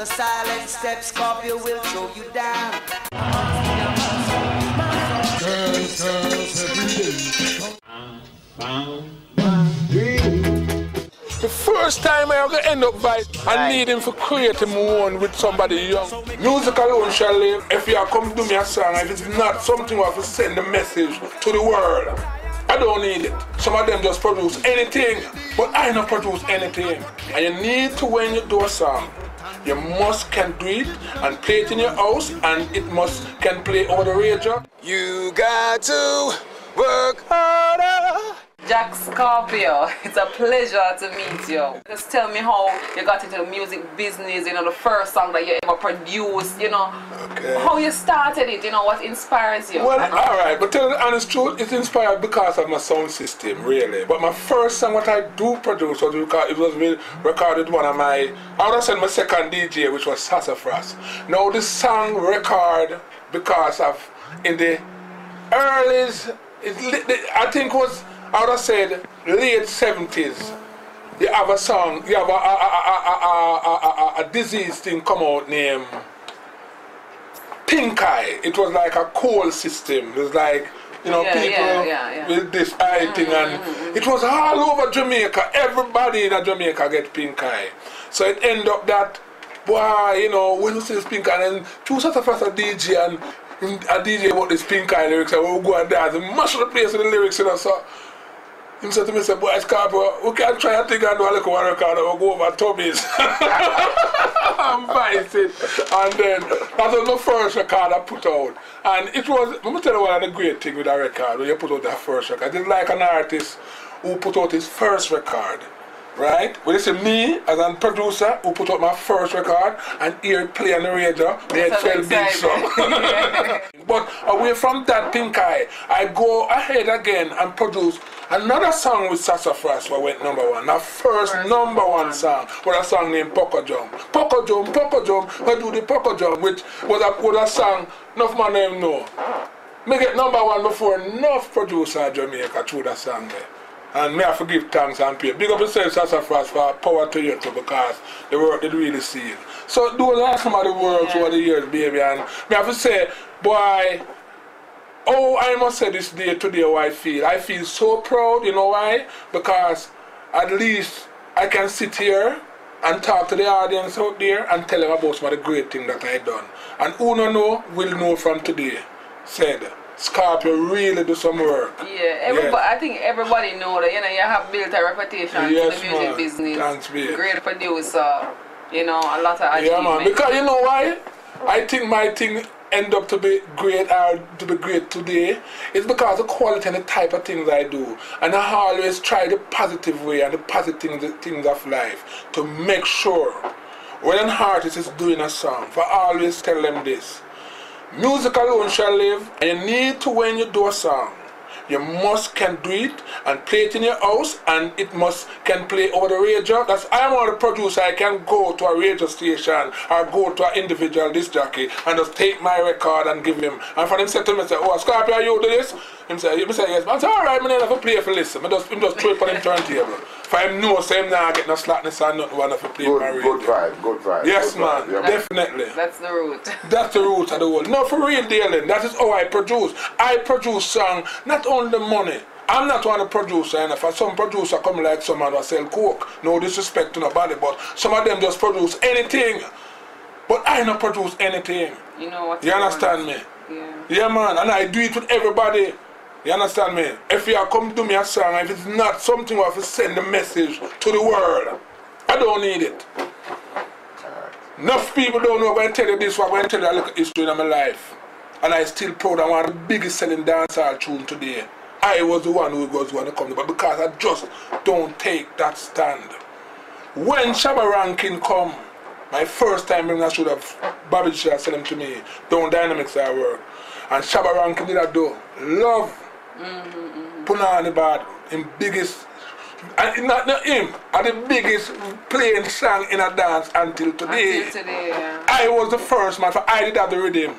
the silent step, Scorpio will throw you down. The first time I'm going to end up by, I need him for creating my own with somebody young. Music alone shall live. If you come do me a song, if it's not something I have to send a message to the world, I don't need it. Some of them just produce anything, but I don't produce anything. And you need to, when you do a song, you must can do it and play it in your house, and it must can play over the radio. You got to work harder. Jack Scorpio, it's a pleasure to meet you. Just tell me how you got into the music business, you know, the first song that you ever produced, you know, how you started it, you know, what inspires you. Well, alright, but tell you the honest truth, it's inspired because of my sound system, really. But my first song what I do produce was because it was recorded one of my, I would have said my second DJ, which was Sassafras. Now this song record because of, in the early, I think was, I would have said late 70s, you have a song, you have a disease thing come out named Pink Eye. It was like a cold system. It was like, you know, with this eye thing, and it was all over Jamaica. Everybody in Jamaica get Pink Eye. So it ended up that, wow, you know, when you see this Pink Eye, and two sort of us a DJ, and a DJ about this Pink Eye lyrics, and we'll go and dance and mash the place with the lyrics, you know, so. He said to me, boy, Scorpio, we can try a thing and do a little one record and we'll go over Tubby's. And vice it. And then, that was the first record I put out. And it was, let me tell you one of the great things with a record, when you put out that first record. It's like an artist who put out his first record, right? Well, this is me as a producer who put out my first record and hear it play on the radio, they felt big song. But away from that Pink Eye, I go ahead again and produce another song with Sassafras where I went #1. Our first #1 song was a song named Pocomania Jump. Pocomania Jump, Pocomania Jump, I do the Pocomania Jump, which was a song enough man don't know. I get #1 before enough producer in Jamaica through that song there. And may I forgive thanks and pay. Big up yourself, Sassafras, for power to you too, because the work did really see it. So those are some of the works over the years, baby. And may I have to say, boy, oh, I must say this day today how I feel. I feel so proud, you know why? Because at least I can sit here and talk to the audience out there and tell them about some of the great things that I done. And who no know will know from today. Said Scorpio really do some work. Yeah, everybody. Yes. I think everybody know that, you know, you have built a reputation in the music business. Thanks, babe. Great producer, you know, a lot of achievement. Yeah, man, because you know why? I think my thing end up to be great or to be great today. It's because of the quality and the type of things I do. And I always try the positive way and the positive things of life to make sure when an artist is doing a song, I always tell them this. Music alone shall live, and you need to, when you do a song, you must can do it and play it in your house, and it must can play over the radio. That's I'm not a producer, I can go to a radio station or go to an individual disc jockey and just take my record and give him. And for him said to me, say, oh Scorpio, you do this? Him say, yes. I said, alright, I don't have to play for listen. I just throw it on him turntable. For him no, so him not get no slackness and nothing one have to play for my radio. Good vibe, good vibe. Yes, good man, vibe, yeah. Definitely. That's the root. That's the root of the world. No, for real dealing, that is how I produce. I produce song, not only the money. I'm not one of the producers, and if some producer come like some man who sell coke, no disrespect to nobody, but some of them just produce anything. But I don't produce anything. You know what? You understand me? Yeah. Yeah, man, and I do it with everybody. You understand me? If you come do me a song, if it's not something I have to send a message to the world, I don't need it. Enough people don't know when I tell you this, when I tell you a little history of my life. And I still proud I'm one of the biggest selling dancehall tune today. I was the one who was going to come, but because I just don't take that stand. When Shabba Ranks come, my first time I should have, Bobby should have said them to me, don't dynamics I work. And Shabba Ranks did that do. Love, put on the bad, him biggest, and not him, and the biggest playing song in a dance until today. Until today, yeah. I was the first man, for I did have the rhythm.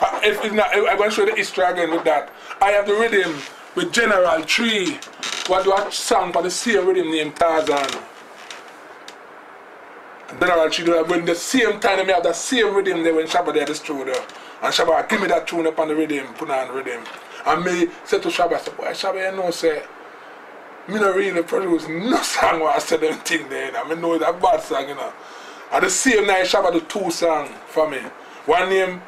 I'm going to show you the history again with that. I have the rhythm with General Trees. What do I song for the same rhythm named Tarzan? General Trees when the same time they have that same rhythm there when Shabba there this tune there. And Shabba give me that tune upon the rhythm, put on the rhythm. And me said to Shabba, I said, boy Shabba, you know say me no really produce no song where I said them thing there, you know. I know that bad song, you know. And the same night Shabba do two songs for me. One name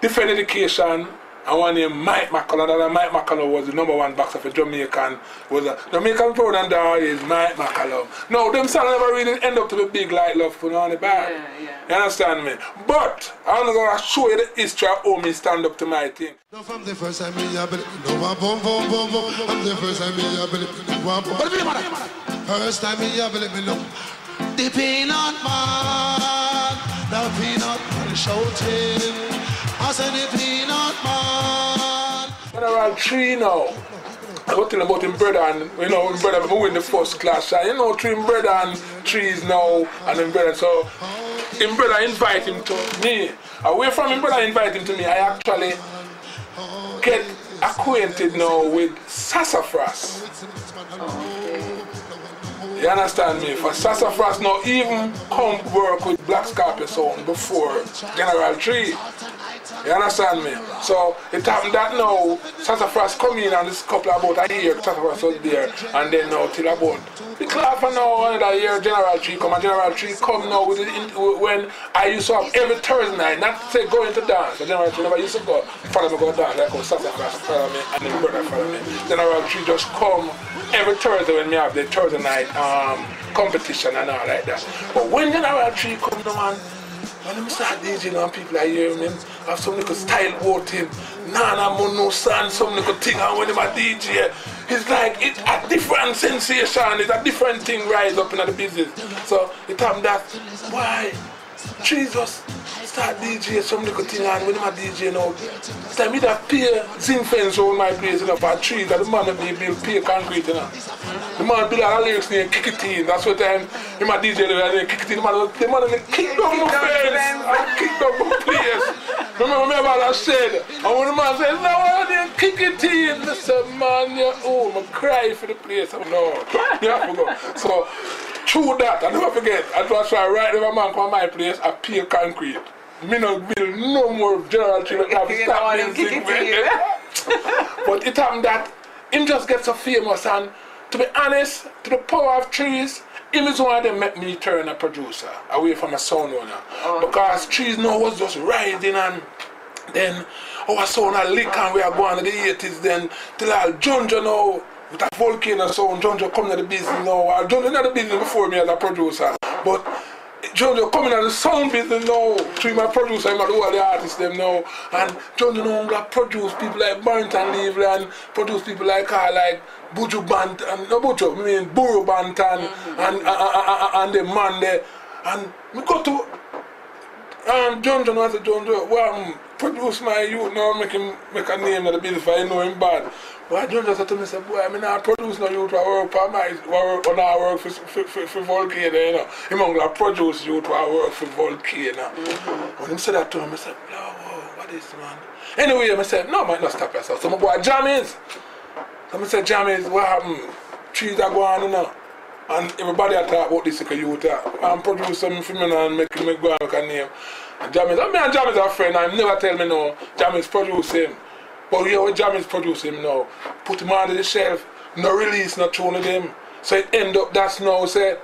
Different Education and one named Mike McCullough. That Mike McCullough was the #1 boxer for Jamaican. Was a Jamaican proud and down is Mike McCullough. No, them songs never really end up to be big like Love Put On the Back. Yeah. You understand me? But I'm gonna show you the history of how me stand up to my thing. No, from the first time I believe. No, boom. From the first time I believe. First time I believe. No, the peanut man, the peanut man shouting. I said the peanut man. General Tree now. I was telling about him brother and you know him brother who win the first clash. And you know Tree brother and Trees now and him brother. So him brother invite him to me. Away from him brother invite him to me. I actually get acquainted now with Sassafras. You understand me? For Sassafras now even come work with Black Scorpio song before General Tree. You understand me? So it happened that now Sassafras come in and this couple about a year Sassafras was there and then now till about the clap for now another year General Tree come and General Tree come now with when I used to have every Thursday night, not to say going to dance, but General Tree never used to go follow me go dance like how Sassafras follow me and his brother follow me. General Tree just come every Thursday when we have the Thursday night competition and all like that. But when General Tree come down, when I start DJing, you know, people are hearing him, I have some little style about him, Nana Mono San, some little thing, and when I'm a DJ, it's like it's a different sensation, it's a different thing rise up in the business. So it happened that, why? Trees just start DJ some little thing, and when I'm a DJ now, it's like me that peer zinc fence around my place, you know, for trees, that the man that they build peer concrete, you know. The man build all the lyrics near kick it in, that's what time him a DJ they kick it in, the man they kick down my fence, I kick down my place. Remember what I said? And when the man says, no, they kick it in, I said, man, you're home, I cry for the place. I'm no, you have to go. So, through that, I never forget, I was trying to write every man come my place, I peer concrete. Me no build no more General Tree, I stop music. But it happened that him just gets so famous and to be honest, to the power of Trees, him is one of them make me turn a producer away from a sound owner. Oh, because Trees now was just riding and then our sound a lick and we are going to the 80s then till all Junjo now with a Volcano sound, Junjo come to the business now. Junjo not the business before me as a producer. But Junjo coming out of the sound business now, through my producer, I'm at all the artists them now. And Junjo now that produce people like Barrington Levy and produce people like her, like Buju Banton, no Buju, I mean Buju Banton and the man there. And we go to Junjo and I said, Junjo, well, produce my youth now, make a name of the business, I know him bad. But Junjo said to me, boy, I mean, I produce no youth, I work for Volcano, you know. He only produce youth, I work for Volcano. When he said that to him, I said, no, whoa, what is, man? Anyway, I said, no, man, not stop yourself. So my boy, Jammy's. So I said, Jammy's, what happened? Trees are going, you know. And everybody had talk about this like a youth. I'm producing for me and making me go and make a name. And Jammy's, I mean, Jammy's a friend, I never tell me no, Jammy's producing. But yeah, when Jammy's produce him now, put him under the shelf, no release, no tune of them. So it end up that's now say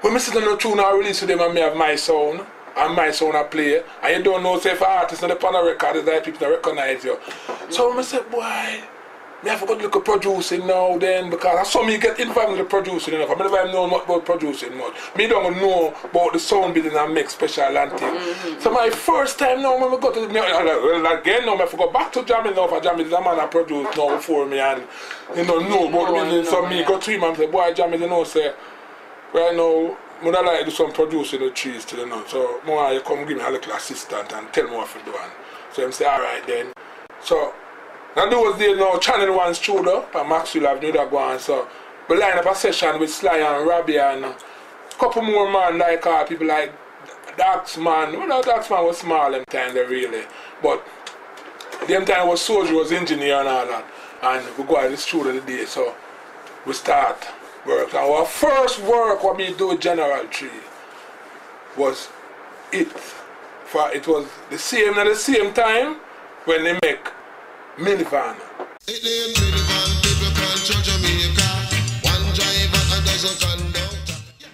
when I sit on the tune I release to them and me have my sound and my sound I play. And you don't know say if artists on the panel record is that people don't recognize you. So I said, why? I have to go look at producing now then because I saw me get involved with the producing enough. I never know much about producing much. Me don't know about the sound business and make special and things. So my first time now when I go to the well again now I have to go back to Jammy's now for Jammy's the man I produced now before me and you don't know about the business. So me go to him and say, boy Jammy's you know say well now I don't like to do some producing the Trees till you know. So more you come give me a little assistant and tell me what to do and so I say alright then. So and those days now, Channel 1's Trudeau and Maxwell have the other one, so we line up a session with Sly and Robbie and a couple more man like people like Dotsman. Well, Dotsman was small them time they really, but them time was soldier, was engineer and all that, and we go out this Trudeau the day, so we start. work. Our first work what we do with General Tree was it. For it was the same at the same time when they make minivan.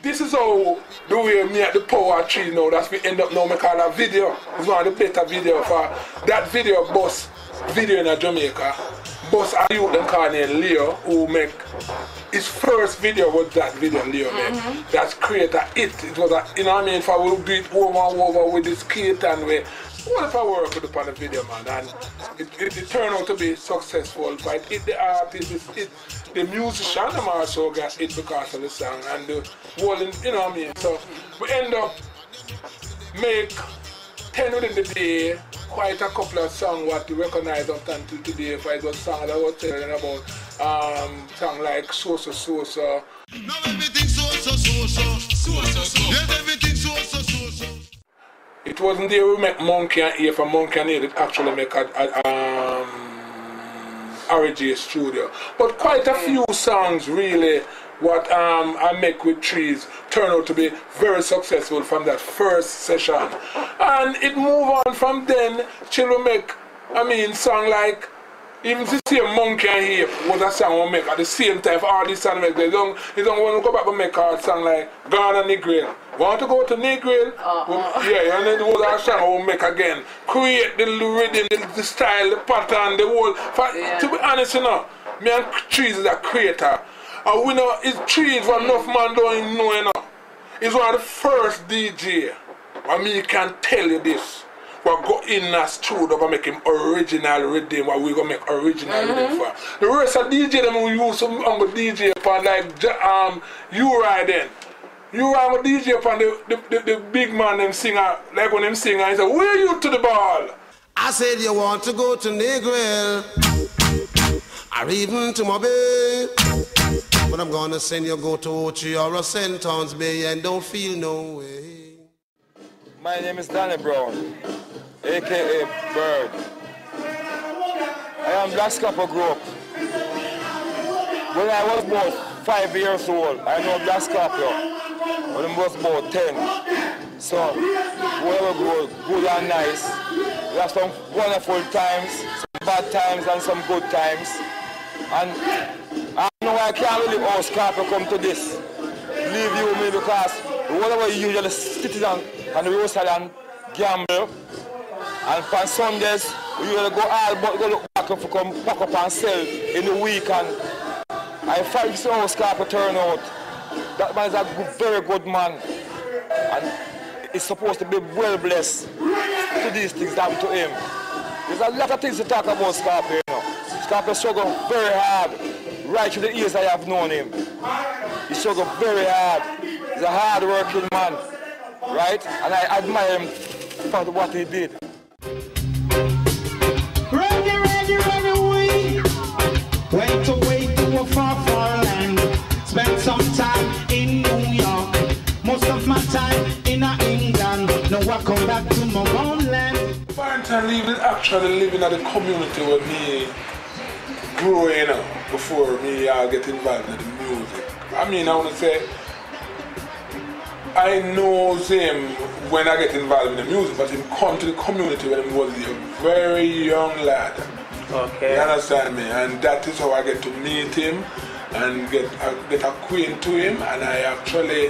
This is how the way me at the power tree now, that's we end up now, I call that video. It's one of the better video for that video boss video in Jamaica. Boss I you them call named Leo who make his first video was that video Leo make. That's creator it. It was a, you know what I mean, if I will do it over and over with this kit and we what if I work with upon the video man and it turned out to be successful but it hit the artist, it the musician them also got it because of the song and the whole, you know what I mean? So we end up make 10 within the day, quite a couple of songs what we recognize up until today, for it was songs that were telling about songs like So So So So. Now everything so so so so so so so. Yes, everything so so so so. It wasn't there we make Monkey and Ear for Monkey and Ear, it actually make RJ Studio. But quite a few songs really what I make with trees turn out to be very successful from that first session. And it moved on from then till we make, I mean, song like even the same Monkey and Ape was a song we make at the same time for all these songs we make. They don't want to go back and make a song like Gone and Negril. Want to go to Negril? Yeah, and then it was a song we make again. Create the rhythm, the style, the pattern, the whole. To be honest, you know, me and Trees is a creator. And we know it's Trees what enough man don't know, you know. It's one of the first DJ. I mean, you can tell you this. We'll go in and screwed up and make him original rhythm what we gonna make original rhythm for. The rest of DJ them we use some on DJ upon like you ride then. You have a DJ upon the big man them singer, like when them singer he said, where you to the ball? I said you want to go to Negril or even to my bay. But I'm gonna send you go to Ochi or a Sentons Bay and don't feel no way. My name is Danny Brown, a.k.a. Bird. I am Black Scorpio group. When I was about 5 years old, I know Black Scorpio. When I was about 10. So, whoever grows good and nice, we have some wonderful times, some bad times and some good times. And I know I can't really how Scorpio come to this. Leave you with me because whatever you usually sit down and we also and gamble. And for Sundays, we usually go all but go look back and come pack up and sell in the week. And I find so how Scorpio turn out. That man is a good, very good man. And he's supposed to be well blessed to these things that happen to him. There's a lot of things to talk about Scorpio, you know. Scorpio struggled very hard, right through the years I have known him. He struggled very hard. He's a hard-working man, right? And I admire him for what he did. Ready, week. Went away to a far, far land. Spent some time in New York. Most of my time in England. Now I come back to my homeland. Barrington Levy is actually living at a community where me grew in before me I get involved in the music. I mean, I want to say, I know him when I get involved in the music, but him come to the community when he was a very young lad. Okay. You understand me? And that is how I get to meet him and get acquainted to him. And I actually,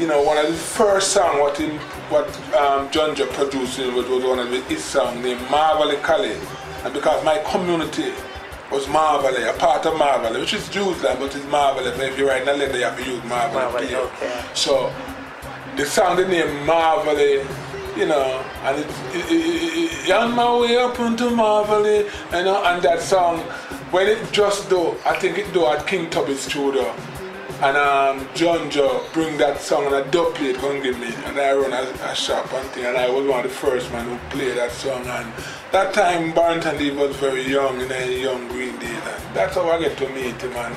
you know, one of the first songs what John Jack produced was one of his songs named Marvally Cali. And because my community was Marvally, a part of Marvally, which is Jews land, but it's Marvally. So if you write in a letter, you have to use Marvally. Okay. So they sound the name Marvally, you know, and it's on my way up into Marvally, you know, and that song, when it just do, I think it do at King Tubby's studio. And John Joe bring that song and I dub it, come give me. And I run a shop and thing, and I was one of the first man who played that song. And that time Barrington Levy was very young, in a young green day. And that's how I get to meet him, and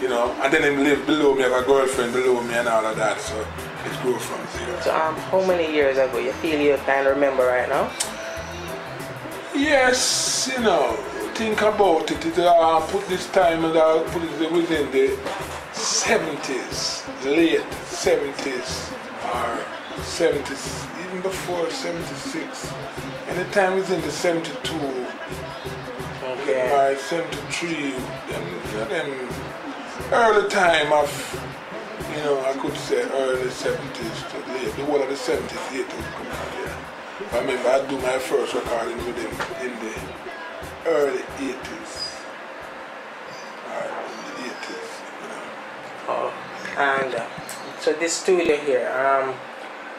you know. And then him lived below me, have a girlfriend below me and all of that. So it grew from zero. So how many years ago you feel you kind of remember right now? Yes, you know. think about it, it put this time and I put it within the 70s, late 70s or 70s, even before 76. Anytime it's in the 72, okay, 73, then early time of, you know, I could say early 70s to late, the whole of the 70s, late would come out here. I remember I do my first recording with them in the early 80s. In the 80s, you know. Oh, and so this studio here,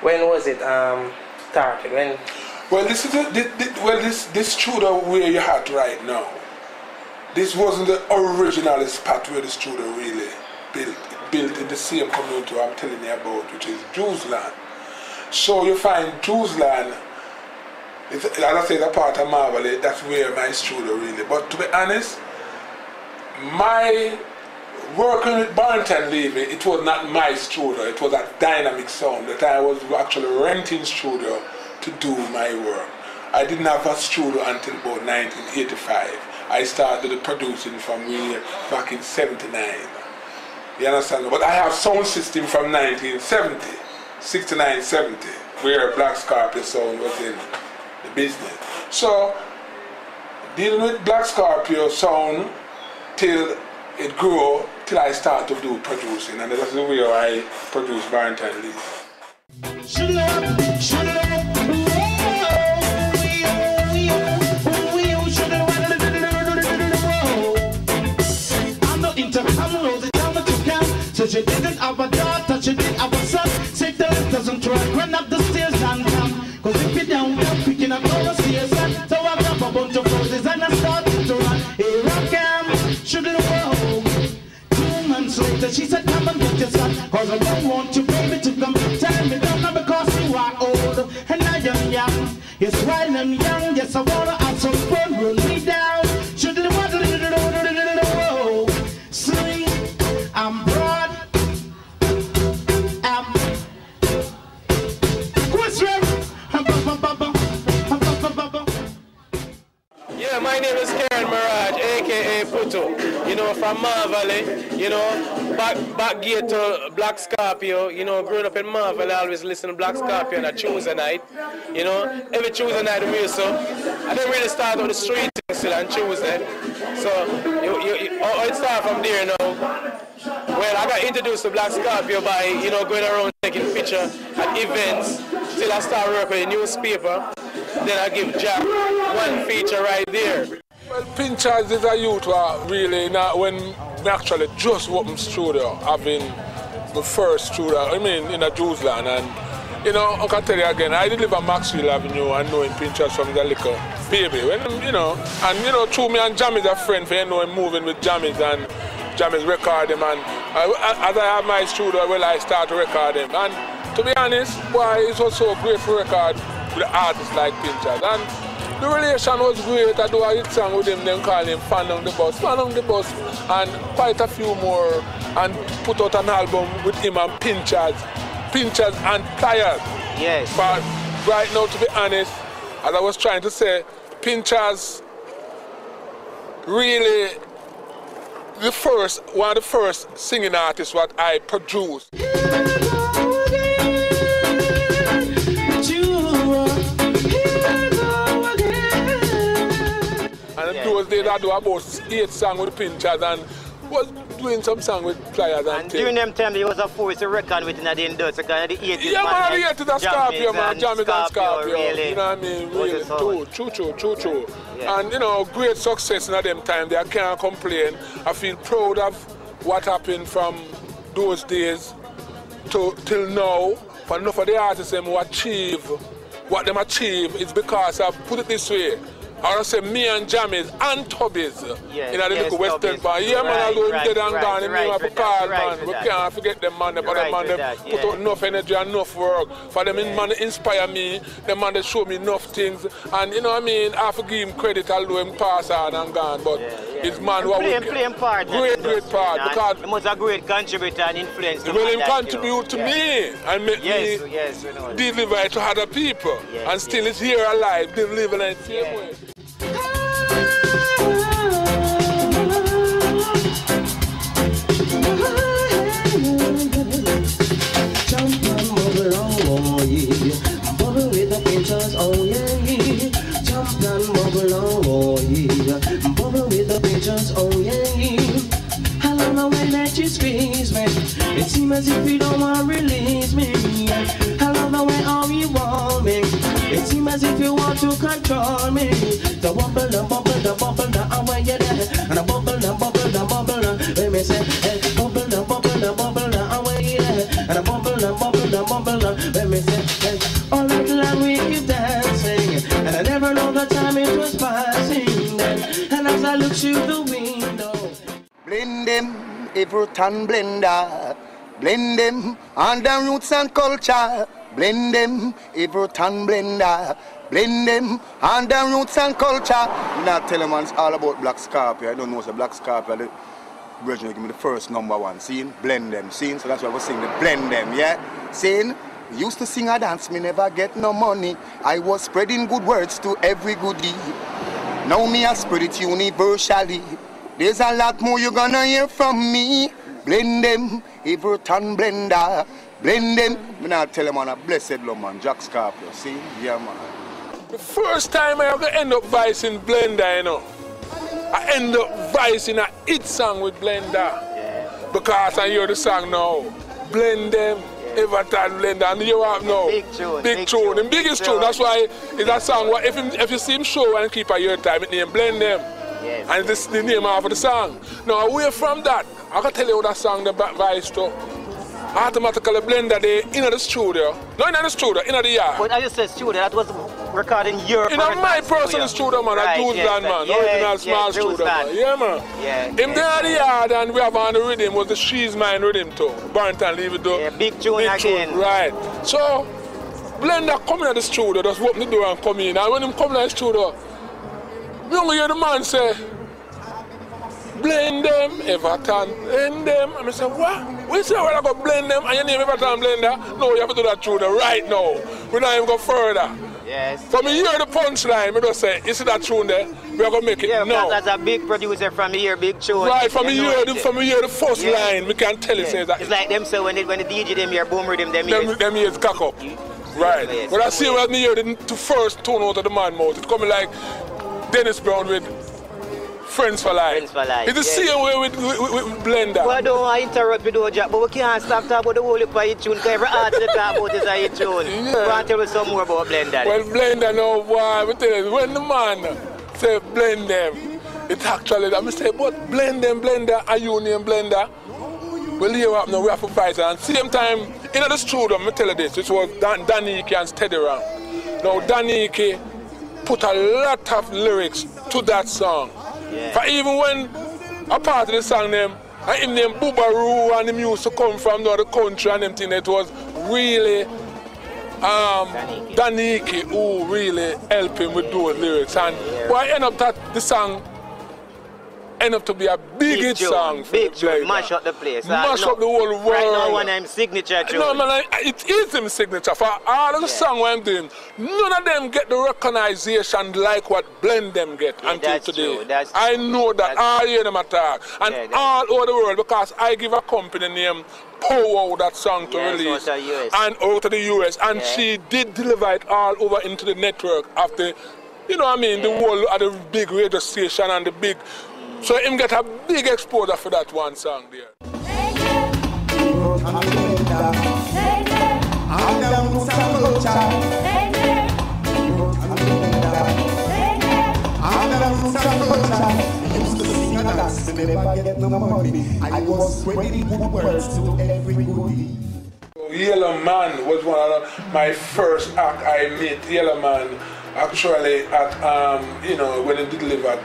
when was it started? When? Well, this is this studio where you at right now. This wasn't the original spot where the studio really built. It built in the same community I'm telling you about, which is Jew's Land. So you find Jew's Land, as I said, a part of Marvel. That's where my studio really. But to be honest, my working with Barrington Levy, it was not my studio. It was a Dynamic Sound that I was actually renting studio to do my work. I didn't have a studio until about 1985. I started producing from really back in 79. You understand? But I have sound system from 1970, 69, 70, where Black Scorpio sound was in the business. So, dealing with Black Scorpio sound till it grew, till I started to do producing, and that's the way I produce Barrington Levy. She didn't have a daughter, she didn't have a son. Save the letters and try, run up the stairs and come. Cause if you down, I'm picking up all the stairs. So I grab a bunch of roses and I started to run. Here I come, should have home. 2 months later, she said, come and get your son. Cause I don't want your baby to come. Tell me don't come because you are old. And I am young, yes, while I'm young. Yes, I wanna have some fun, run me down. Should have sing, I'm broad. Yeah, my name is Karen Mirage, a.k.a. Puto, you know, from Marvalley, you know, back gate to Black Scorpio, you know, growing up in Marvalley, I always listen to Black Scorpio on a Tuesday night, you know, every Tuesday night we used to, I didn't really start on the street still on Tuesday, so it started from there, you know. Well, I got introduced to Black Scorpio by, you know, going around taking pictures at events till I started working in the newspaper. Then I give Jack one feature right there. Well, Pinchas is a youth really, now when we actually just opened studio, having the first studio, I mean, in a Jew's Land. And, you know, I can tell you again, I live on Maxwell Avenue and knowing Pinchas from the little baby. When, you know, and, you know, through me and Jammy's a friend, for, you know, moving with Jammy's and Jammy's record him, and as I have my studio, well, I start to record him. And to be honest, why it was so great for record with artists like Pinchas. And the relation was great. I do a hit song with him, then call him Fan on the Bus, Fan on the Bus, and quite a few more, and put out an album with him and Pinchas and Pliers. Yes. But right now, to be honest, as I was trying to say, Pinchas really one of the first singing artists what I produced. And in those days I do about 8 songs with Pinchas and was doing some song with Pliers and things. During them time there was a force to record with Nadine Dutz, because the 80s. Yeah, man, the 80s are Scorpio, man, Jammy's and Scorpio, really. You know what I mean, really, true. Yeah. And, you know, great success in them times, I can't complain. I feel proud of what happened from those days till now, but enough of the artists them who achieve, what them achieve is because, I've put it this way, I say me and Jammy's and Tubby's in a little Western band. Yeah, man, I go dead and gone in name of a card, man. We can't forget them, man. But them, man, they put out enough energy and enough work. For them, man, they inspire me. Them, man, they show me enough things. And, you know what I mean? I have to give him credit, although him pass on and gone. But it's man what we can. Playing part. Great part. Because he was a great contributor and influence. Well, he contributed to me and make me deliver it to other people. And still, it's here alive, delivering it the same way. Oh, if you want to control me. The bubble, the bubble, the bubble, the hour you're there. And the bubble, the bubble, the bubble, let me say, hey, bubble, the bubble, the bubble, the hour you're there. And the bubble, the bubble, the bubble, let me say, hey. All night long we keep dancing, and I never know the time it was passing. And as I look through the window, blend them, Everton Blender. Blend them under roots and culture. Blend them, Everton Blender. Blend them under roots and culture. Now tell them it's all about Black Scorpio. I don't know, it's a Black Scorpio. The original give me the first #1. Seen? Blend them. Seen? So that's why I was singing the Blend them, yeah? Seen? Used to sing a dance, me never get no money. I was spreading good words to every good deed. Now me I spread it universally. There's a lot more you're gonna hear from me. Blend them, Everton Blender. Blend them. I'm not telling them on a blessed love, man. Jack Scorpio, see? Yeah, man. The first time I ever end up vicing Blender, you know. I end up vicing a hit song with Blender. Yeah. Because I hear the song now. Blend them, Everton Blender. And you have now. Big tune. Big tune. The biggest tune. That's why it's a song. If you see him show and keep a year time, it name Blend them. Yes. And this is the name of the song. Now, away from that, I can tell you how that song the back vice to. Automatically Blender they in the studio. No, in the studio, in the yard. But I just said studio, that was recording your in my personal studio, man, right, a dude's yes, man, yes, original yes, small yes, studio, man. Yeah, man. Yeah, in yes, the yard and we have on the rhythm was the She's Mine rhythm too. Barrington Levy though. Yeah, big tune big again. Tune, right. So, Blender coming at the studio, just open the door and come in. And when him coming at the studio, you only hear the man say, blend them, Everton, blend them. And I say, what? We say, well, I go blend them, and your name Everton Blender? No, you have to do that through the right now. We don't even go further. Yes. So me hear the punchline, we just say, you see that tune there? We are going to make it now. Because as a big producer from here, big tune. Right, from here, the first line, we can tell it says that. It's like them say, when the DJ them here, boom rhythm, them ears cock up. Right. Yes, but I see when me hear the first tune out of the man mouth, it's coming like Dennis Brown with Friends for Life. Friends for Life. It's the same way with Blender. Well, I don't want to interrupt with Jack, but we can't stop talking about the whole of hit tune, because every artist that talk about is a hit tune. Yeah. We want to tell us some more about Blender. Well, Blender now, boy, we tell you, when the man say blend them, it's actually that. I say, but blend them, Blender, and you name Blender. Well, here up now, we have to fight. And same time, in the studio, I tell you this, it was Danny Ike and Steady Ram. Now, Danny Ike put a lot of lyrics to that song. Yeah. For even when a part of the song name, and him named Boobaroo and him used to come from the other country and them thing, it was really Daniki who really helped him with those lyrics. And why end up that the song end up to be a big hit song for the player. Mash up the place. Mash up the whole world. Right now when I'm signature tune. No man, it is him signature. For all of the song I'm doing, none of them get the recognition like what Blend them get until today. I know that all hear them attack. And all over the world because I give a company name Power that song to release. And out of the US. And she did deliver it all over into the network of the, you know what I mean, the world of the big radio station and the big. So him get a big exposure for that one song there. I was spreading good words to everybody. Yellow Man was one of my first act. I met Yellow Man actually at you know when he delivered.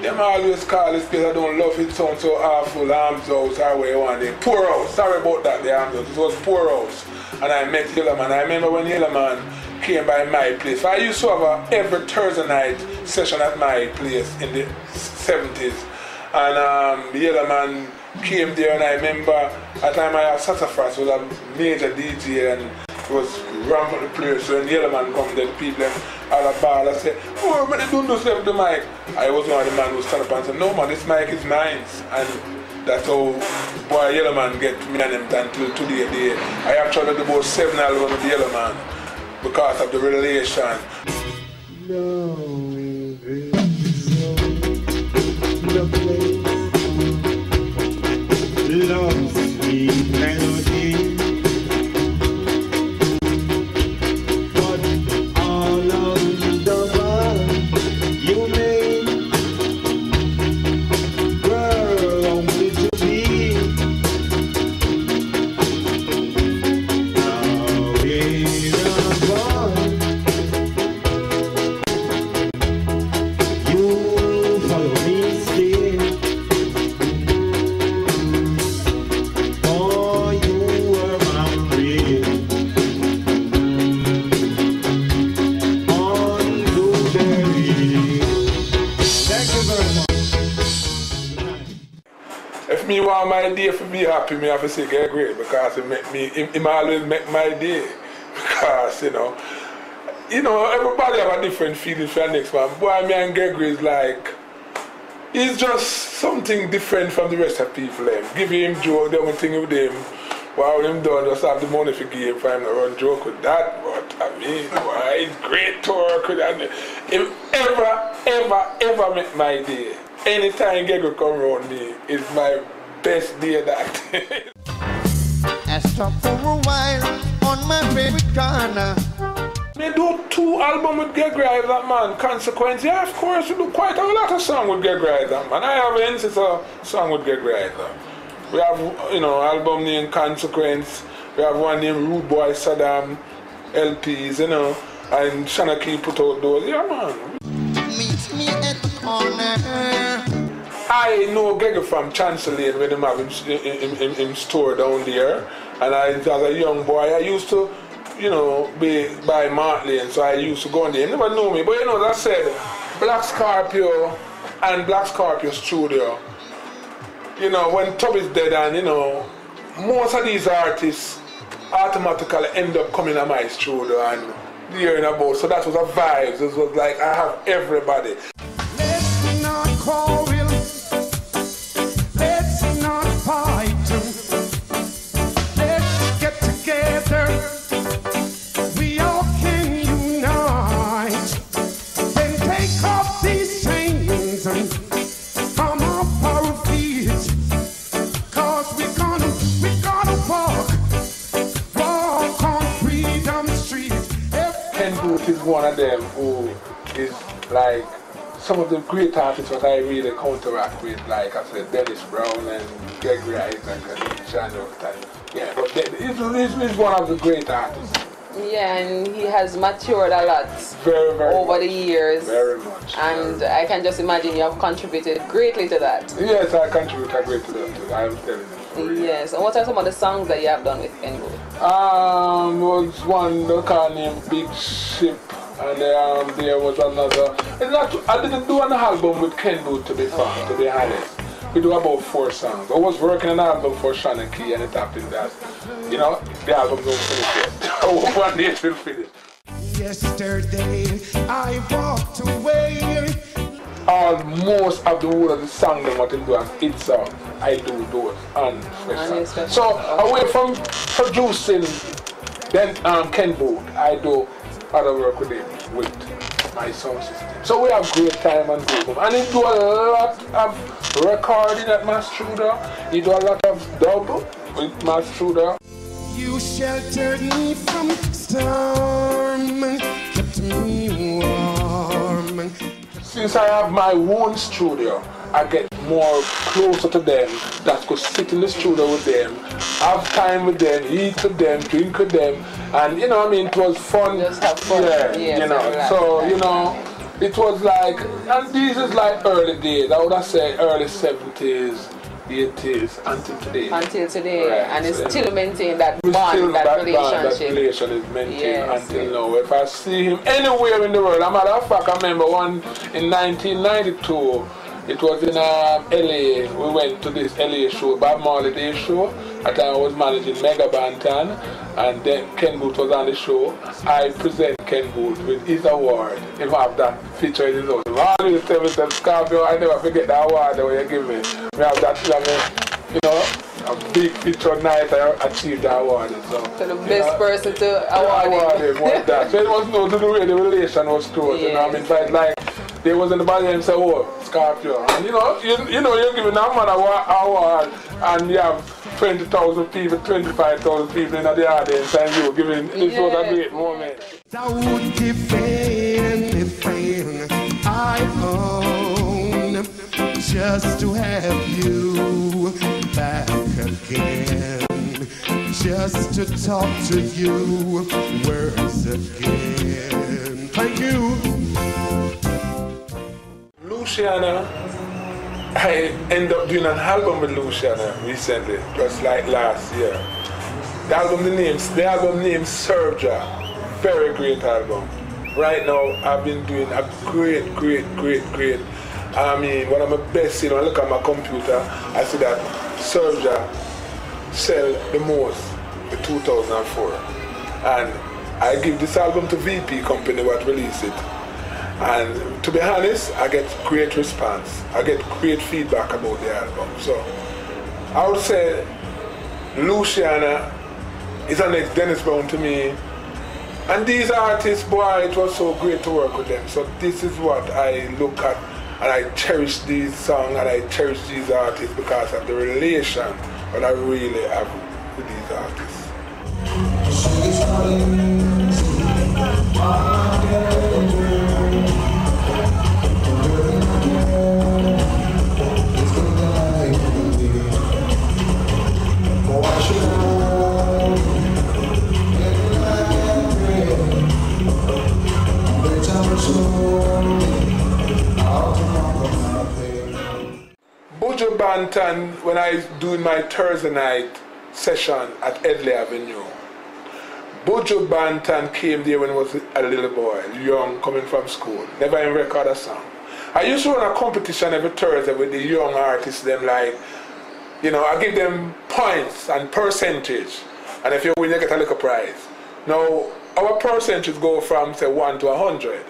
Them always call this place, I don't love it, sounds so awful, Arms House, Highway 1 Day. Poor House, sorry about that, the Arms House, it was Poor House. And I met Yellow Man. I remember when Yellow Man came by my place. I used to have a every Thursday night session at my place in the 70s. And Yellow Man came there and I remember at the time I had Sassafras, was a major DJ and it was rampant the place. So when Yellow Man come, then people all a ball, I said, oh, man, they don't do something to the mic. I was one of the man who stand up and said, no, man, this mic is mine. And that's how boy, Yellow Man get me and him until today. I actually did about 7 albums with Yellow Man because of the relation. No, no, no, melody. All of me want my day to be happy, me have to say get great, because it make me, it always make my day. Because, you know, everybody have a different feeling for the next one. Boy, me and Gregory is like, it's just something different from the rest of people. Give him joke, do thing with him. While him done, just have the money for give him to run joke with that. But I mean, boy, it's great to work with. And if ever make my day, anytime Gregory come around me, it's my best day that. I stopped for a while on my favorite corner. We do 2 albums with Greg Rider, man. Consequence, yeah, of course, we do quite a lot of songs with Greg Rider, man. I have an ancestor song with Greg Rider. We have, you know, album named Consequence. We have one named Rude Boy Saddam, LPs, you know, and Shana Key put out those. Yeah, man. Meet me at the corner. I know Greg from Chancellian when him have him store down there. And I, as a young boy, I used to, you know, be by Martley, and so I used to go on there. He never knew me, but you know, that said, Black Scorpio and Black Scorpio Studio, you know, when Tubby's dead and, you know, most of these artists automatically end up coming to my studio and hearing about, so that was a vibe. It was like, I have everybody. Let's not call real. Let's not fight too. Let's get together. Is one of them who is like some of the great artists that I really counteract with, like I said, Dennis Brown and Gregory Isaacs and John Holt. Yeah, but he's one of the great artists. Yeah, and he has matured a lot over the years. Very much. And I can just imagine you have contributed greatly to that. Yes, I contributed greatly to that. I'm telling you. Yes, and what are some of the songs that you have done with Ken Booth? There's one local named Big Ship, and there was another. I didn't do an album with Ken Booth, to be honest. We do about 4 songs. I was working an album for Shannon Key, and it happened that, you know, the album don't finish yet. One day it will finish. Yesterday, I walked away. Most of the whole of the song that what him do and it's I do those and special. So away from producing then Ken Booth, I do other work with him with my sound system. So we have great time and great time. And he do a lot of recording at Mas Trudeau. He do a lot of dub with Mas Trudeau. You sheltered me from storm, kept me warm. Since I have my own studio, I get more closer to them, that could sit in the studio with them, have time with them, eat with them, drink with them, and you know I mean, it was fun. Just have fun. Yeah, yes, you know, so, you know, it was like, and this is like early days, I would have said early 70s, 80s, until today. Until today, right. And it's still maintained that bond, that relationship. That relation is maintained until now. If I see him anywhere in the world, as a matter of fact, I remember one in 1992, it was in LA, we went to this LA show, Bob Marley Day show. At the time I was managing Mega Banton, and then Ken Booth was on the show. I present Ken Booth with his award, if I have that feature in his own. I always tell Mr. Scorpio, I never forget the award that you give me. We have that, you know, a big feature night, I achieved the award. So the best person to award him was that. So it was no to do with the relation was close, you know what I mean? So it's like, they was in the body and said, oh, Scorpio. And you know, you're giving that man an award and you have 20,000 people, 25,000 people in the audience and you're giving, it was a great moment. That would give anything I own just to have you back again, just to talk to you words again. Thank you. Luciano, I ended up doing an album with Luciano recently, just like last year. The album name Serve Jah, very great album. Right now, I've been doing a great, I mean, one of my best, you know, I look at my computer, I see that Serve Jah sell the most in 2004. And I give this album to VP Company what released it. And to be honest, I get great response. I get great feedback about the album. So I would say Luciano is an ex-Dennis Brown to me. And these artists, boy, it was so great to work with them. So this is what I look at, and I cherish these songs and I cherish these artists because of the relation that I really have with these artists. Buju Banton, when I was doing my Thursday night session at Edley Avenue, Buju Banton came there when I was a little boy, young, coming from school, never even record a song. I used to run a competition every Thursday with the young artists, them like, you know, I give them points and percentage, and if you win, you get a little prize. Now, our percentage go from, say, 1 to 100.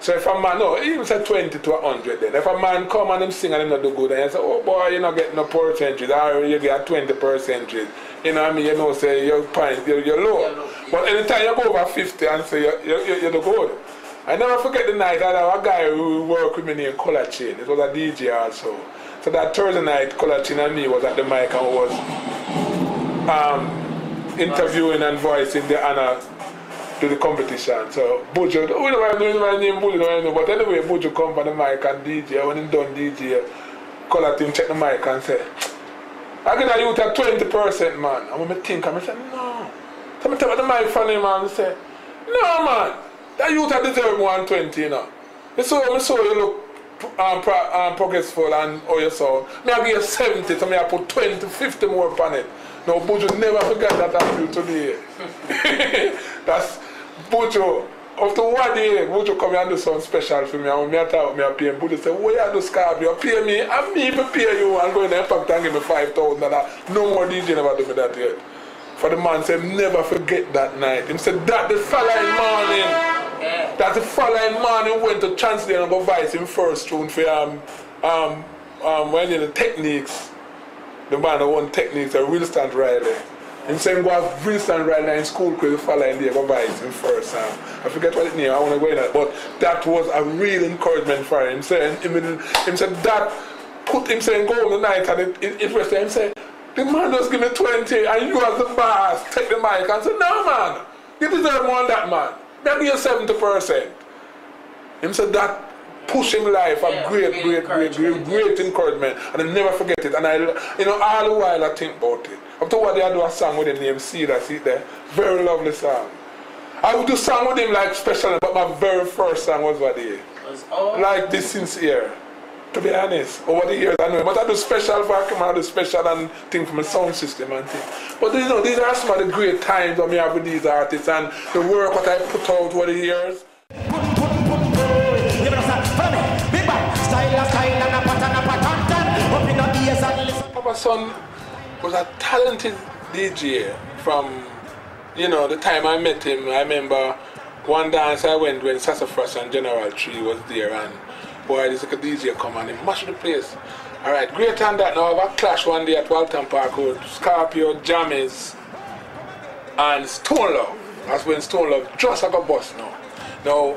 So if a man, no, even say 20 to 100 then. If a man come and him sing and him not do good, and you say, oh boy, you not get no percentage, or you get 20%. You know what I mean? You know, say your point, you're low. But anytime you go over 50 and say you're the good. I never forget the night I had a guy who worked with me named Color Chain. It was a DJ also. So that Thursday night, Color Chain and me was at the mic and was interviewing and voicing the honor to the competition. So Buju, we don't have my name Buju, but anyway Buju come on the mic and DJ. When he done DJ, Color Team check the mic and say, I get a youth at 20% man. And when I think, I say, no. So I take the mic from him and say, no man, that youth I deserve more than 20, you know. I saw you look progressful and all you sound. I give you 70, so I put 20, 50 more upon it. No, Buju never forget that I feel today. That's Buju. After one day, Buju come and do something special for me. And when I talk, I pay him. Buju say, where you do scarf? You pay me, and me even pay you. And go in the impact and give me $5,000. No more DJ never do me that yet. For the man said, never forget that night. He said, that the following morning. Yeah. That the following morning went to Transdale and go vice him first tune for when in the techniques. The man who won techniques, a real stand rider. He said, go have real stand rider in school, because the following day, go buy it in first. I forget what it name, I want to go in that. But that was a real encouragement for him. He said, that put him saying, go on the night, and it was him saying, the man just give me 20, and you as the boss, take the mic. And say, no man, you deserve more than that man. Maybe you're 70%. He said, that pushing life, yeah, a great encouragement, and I never forget it. And I, you know, all the while I think about it. After what I do a song with him named See That, See There, very lovely song. I would do song with him like special, but my very first song was what he like this sincere. To be honest, over the years I know him, but I do special for him, I do special and things for my sound system and things. But you know, these are some of the great times I have with these artists and the work that I put out over the years. Papa San was a talented DJ from, you know, the time I met him. I remember one dance I went when Sassafras and General Trees was there, and boy, this like a DJ come and he mashed the place. All right, great and that. Now I have a clash one day at Walton Park with Scorpio, Jammy's, and Stone Love. That's when Stone Love just have a bus now.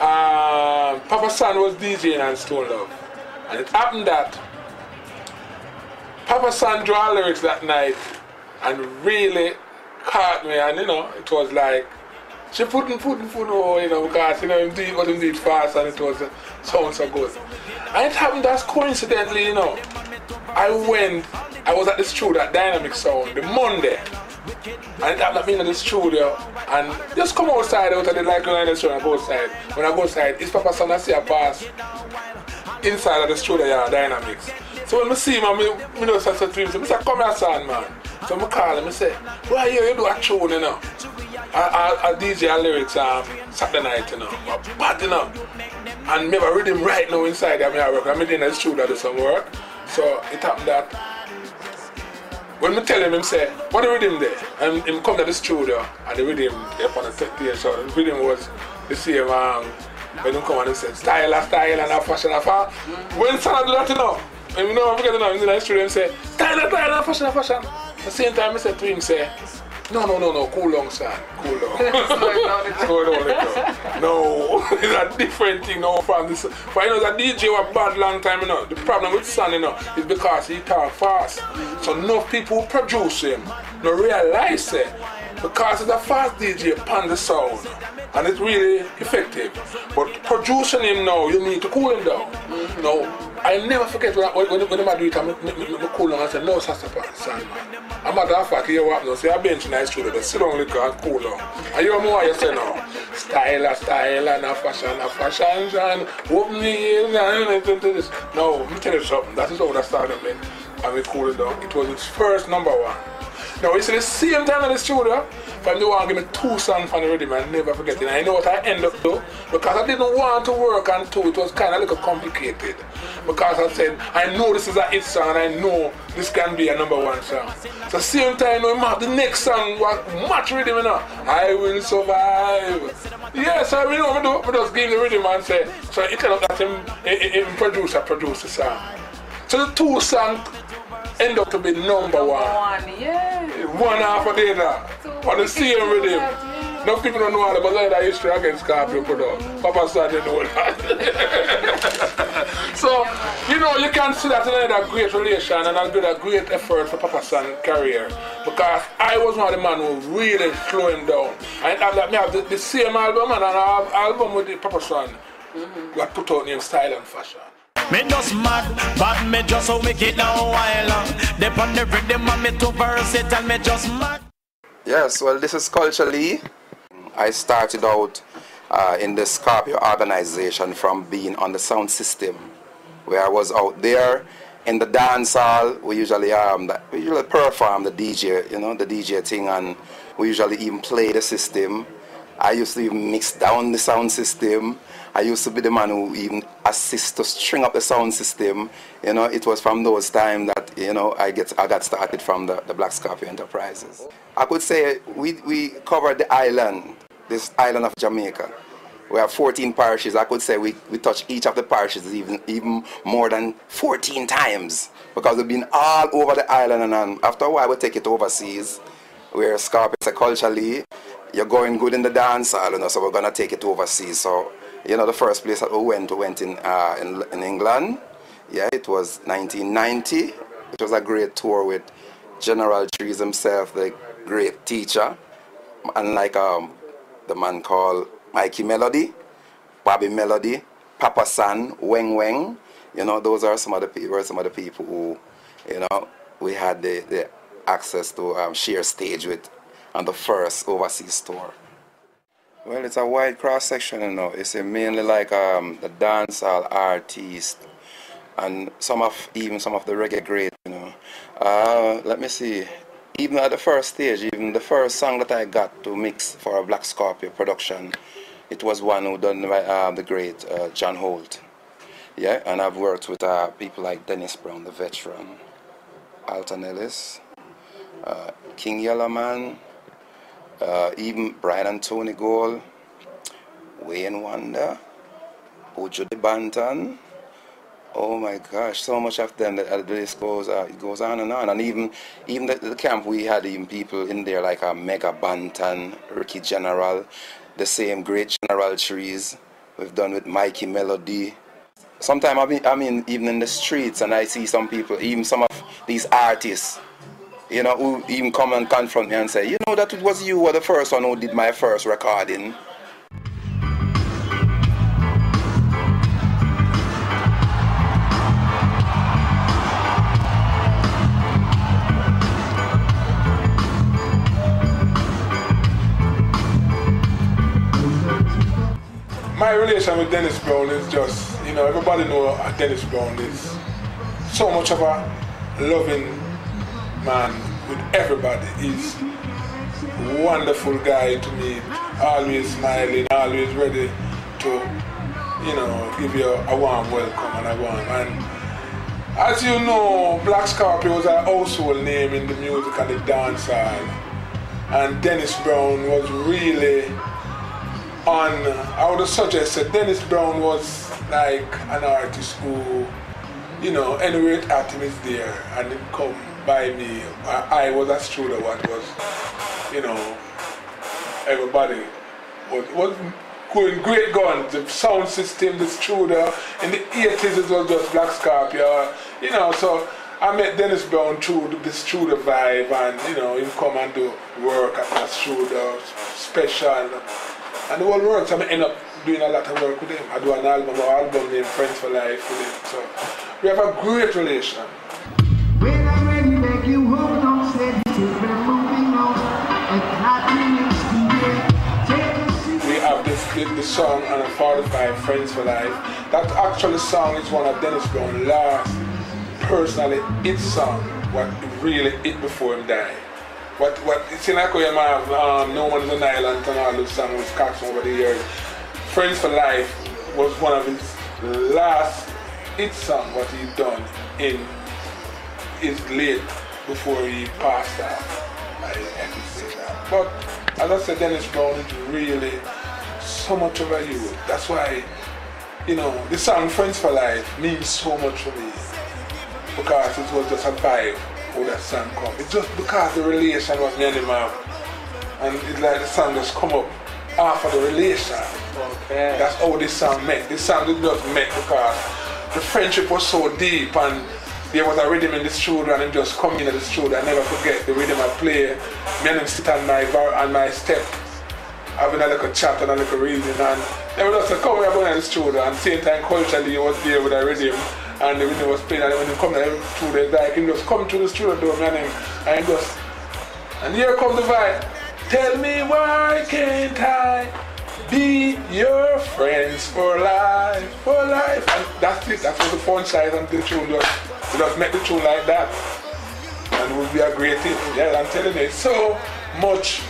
Papa San was DJing on Stone Love, and it happened that Papa San drew our lyrics that night and really caught me, and you know, it was like she putting food, oh, you know, because you know him did what he did fast, and it was sounds so good. And it happened that coincidentally, you know, I was at the studio at Dynamic Sound the Monday. And it happened to me in the studio, and just come outside, out of the light in the studio and go outside. When I go outside, it's Papa San I see a pass inside of the studio, yeah, Dynamics. So when I see him, I know such a dream, I say, come here San, man. So I call him, I say, why here you do a tune, you know? I DJ a lyrics Saturday night, you know, bad, you know. And maybe I read him right now inside of my work, I'm in the studio do some work. So it happened that when I tell him, I say, what the rhythm there? And him come to the studio and the rhythm upon the set here. So the rhythm was the same when him come and he said, style and fashion and far. When Sana do that, you know, and you know, because you know, in the studio, I say, style and fashion and fashion. At the same time, I said to him, say, no, cool long, son, cool long. No, it's a different thing now from this. But you know, the DJ was bad long time, you know. The problem with Son, you know, is because he talk fast. So no people who produce him, no realize it. Because it's a fast DJ pan the sound, and it's really effective. But producing him now, you need to cool him down. No. I never forget when I do it, I'm cool down and say, no, Sassafras, Sandman. I'm a matter of fact, you walk now, say, I bench in the studio, but sit down with the cool down. And you know what you say now? Style, and a fashion, and open the ears, and this. No, let me tell you something, that is how that started, man. And we cool it down. It was its first #1. Now, it's the same time in the studio, from the one, give me 2 songs from the rhythm, and never forget it. And I know what I end up doing, because I didn't want to work on 2, it was kind of like a complicated. Because I said, I know this is a hit song, and I know this can be a #1 song. So same time, the next song was much rhythm, you know. I will survive. Yes, I mean, we just give the rhythm and say, so it kind of that him produce the song. So the 2 songs end up to be #1. One after the other, on the same rhythm. No people don't know all about that history against Scorpio product. Papa San, you know that. So, you know, you can see that another great relation and a great effort for Papa San's career. Because I was one of the man who really slow him down. And I have the same album, and I have album with the Papa San got put out named Style and Fashion. Me just mad, but me just so make it now while depend the rhythm and me to verse it and me just mad. Yes, well, this is culturally. I started out in the Scorpio organization from being on the sound system, where I was out there in the dance hall. We usually perform the DJ, you know, the DJ thing, and we usually even play the system. I used to even mix down the sound system. I used to be the man who even assist to string up the sound system. You know, it was from those times that, you know, I got started from the Black Scorpio Enterprises. I could say we covered the island, this island of Jamaica. We have 14 parishes. I could say we touched each of the parishes even more than 14 times because we've been all over the island, and after a while we take it overseas where Scorpio is culturally. You're going good in the dance hall, you know, so we're going to take it overseas. So, you know, the first place that we went in England. Yeah, it was 1990. It was a great tour with General Trees himself, the great teacher, and like the man called Mikey Melody, Bobby Melody, Papa San, Weng. You know, those are some of the people who, you know, we had the access to share stage with on the first overseas tour. Well, it's a wide cross-section, you know. It's mainly like the dancehall artists and even some of the reggae greats, you know. Let me see. Even at the first stage, even the first song that I got to mix for a Black Scorpio production, it was one who done by the great John Holt. Yeah, and I've worked with people like Dennis Brown, the veteran, Alton Ellis, King Yellow Man, even Brian and Tony Gold, Wayne Wonder, Buju Banton. Oh my gosh, so much of them. The list goes on, and even the camp we had even people in there like Mega Banton, Ricky General, the same great General Trees. We've done with Mikey Melody. Sometimes I mean even in the streets, and I see some people, even some of these artists, you know, who even come and confront me and say, you know, that it was you were the first one who did my first recording. My relation with Dennis Brown is just, you know, everybody knows Dennis Brown is so much of a loving man with everybody. He's a wonderful guy to meet, always smiling, always ready to, you know, give you a warm welcome and a warm. And As you know, Black Scorpio was a household name in the music and the dance hall. And Dennis Brown was really on, I would have suggested Dennis Brown was like an artist who, you know, anywhere it at him is there and it come by me. I was as true to what was, you know, everybody was going great guns, the sound system, the Trudeau, in the 80s it was just Black Scorpio, you know, so I met Dennis Brown through this Trudeau vibe and, you know, him come and do work at that Trudeau special and the whole world, so I end up doing a lot of work with him. I do an album named Friends for Life with him, so we have a great relation. The song and I'm followed by Friends for Life. That actually song is one of Dennis Brown's last personally hit song, what really hit before him died. What it's in like No One is an Island and all those songs with Cox over the years. Friends for Life was one of his last hit song what he done in his late before he passed out. But as I said, Dennis Brown is really so much about you. That's why, you know, the song Friends for Life means so much to me. Because it was just a vibe how that song come. It's just because the relation was the animal. And it's like the song just come up after the relation. Okay. That's how this song met. This song did not met because the friendship was so deep and there was a rhythm in the studio and it just come in the studio. I never forget the rhythm I play. Me and him sit on my step. Having a little chat and a little reason and they were just come here going to the studio and same time culturally he was there with a rhythm and the rhythm was playing and when he come through the like he just come to the studio door and he just and here comes the vibe. Tell me why can't I be your friends for life and that's it, that's what the fun side and the tune just make the tune like that and it would be a great hit, yeah I'm telling you, it's so much,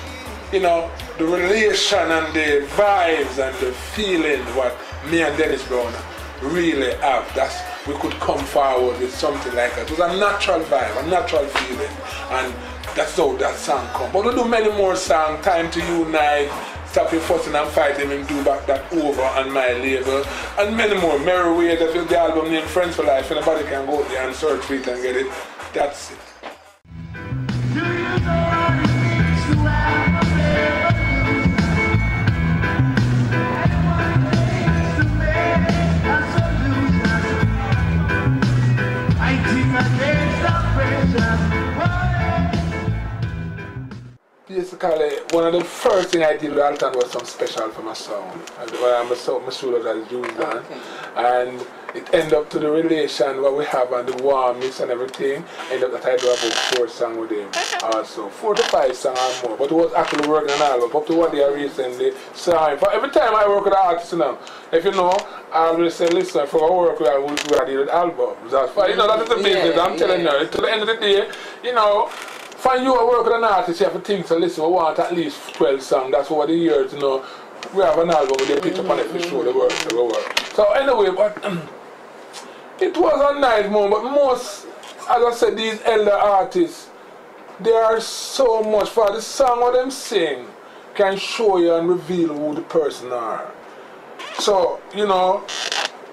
you know, the relation and the vibes and the feeling what me and Dennis Brown really have, that's we could come forward with something like that. It was a natural vibe, a natural feeling, and that's how that song comes. But we do many more songs, Time to Unite, Stop Your Fussing and Fighting, and do back that over on my label, and many more. Merry Way, the album named Friends for Life, anybody can go there and search for it and get it. That's it. Do you know? Basically, one of the first things I did with Alton was some special for my sound. My studio that is used on. Okay. And it ended up to the relation what we have and the warmness and everything. Ended up that I do about 4 songs with him also. 4 to 5 songs and more. But it was actually working on album. Up to 1 year recently. So every time I work with an artist now, if you know, I always say, listen, for our work we are dealing with albums. That's why, you know, that is the business. Yeah, I'm telling you. To the end of the day, you know, find you a work with an artist, you have to think, so listen, we want at least 12 songs, that's over the years, you know. We have an album, they pick up on it for sure, the work. So anyway, but it was a nice moment, but most, as I said, these elder artists, they are so much, for the song what them sing, can show you and reveal who the person are. So, you know,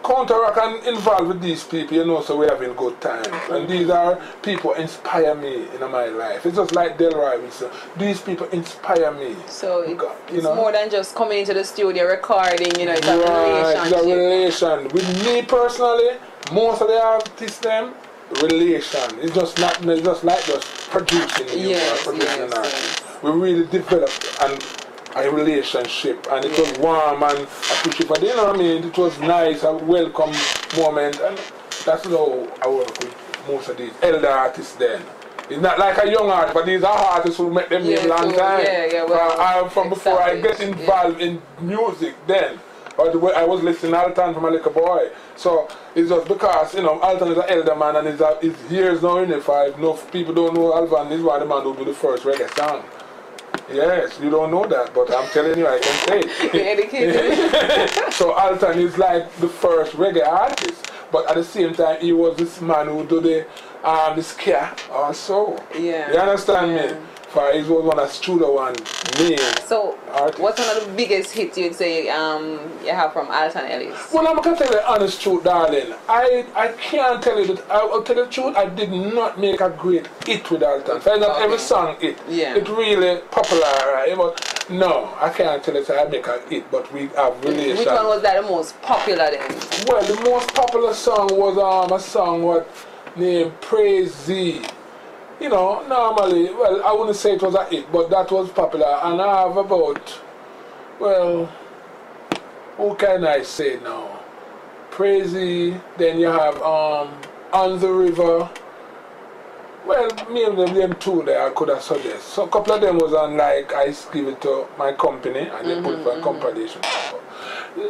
counteract and involved with these people, you know, so we're having good times. And these are people inspire me in my life. It's just like Delroy Wilson. These people inspire me. So it's more than just coming into the studio, recording, you know, it's a relation. It's a relation. With me personally, most of the artists, them, relation. It's just not, it's just like just producing music. Yes, yes. We really developed and a relationship and it was warm and appreciative, but you know what I mean, it was nice, a welcome moment, and that's how I work with most of these elder artists then. It's not like a young artist, but these are artists who met them in a long time. From before I get involved in music then, but I was listening to Alton from a little boy, so it's just because, you know, Alton is an elder man and his years now unified. No, people don't know Alton is one of the man who do the first reggae song. Yes, you don't know that, but I'm telling you, I can say it. So Alton is like the first reggae artist. but at the same time, he was this man who do the scare also. Yeah. You understand me? For it was one of Strudo and me. So, artist. What's one of the biggest hits you'd say you have from Alton Ellis? Well, I'm going to tell you the honest truth, darling. I can't tell you that. I'll tell you the truth, I did not make a great hit with Alton. For example, every song hit. Yeah. It really popular, right? But no, I can't tell you that I make a hit, but we have relations. Which one was that the most popular then? Well, the most popular song was a song named Praise Thee. You know, normally, well, I wouldn't say it was a hit, but that was popular. And I have about, well, who can I say now? Praisey, then you have On the River. Well, me and them two there I could have suggested. So a couple of them was on, like, I give it to my company, and they put it for a compilation.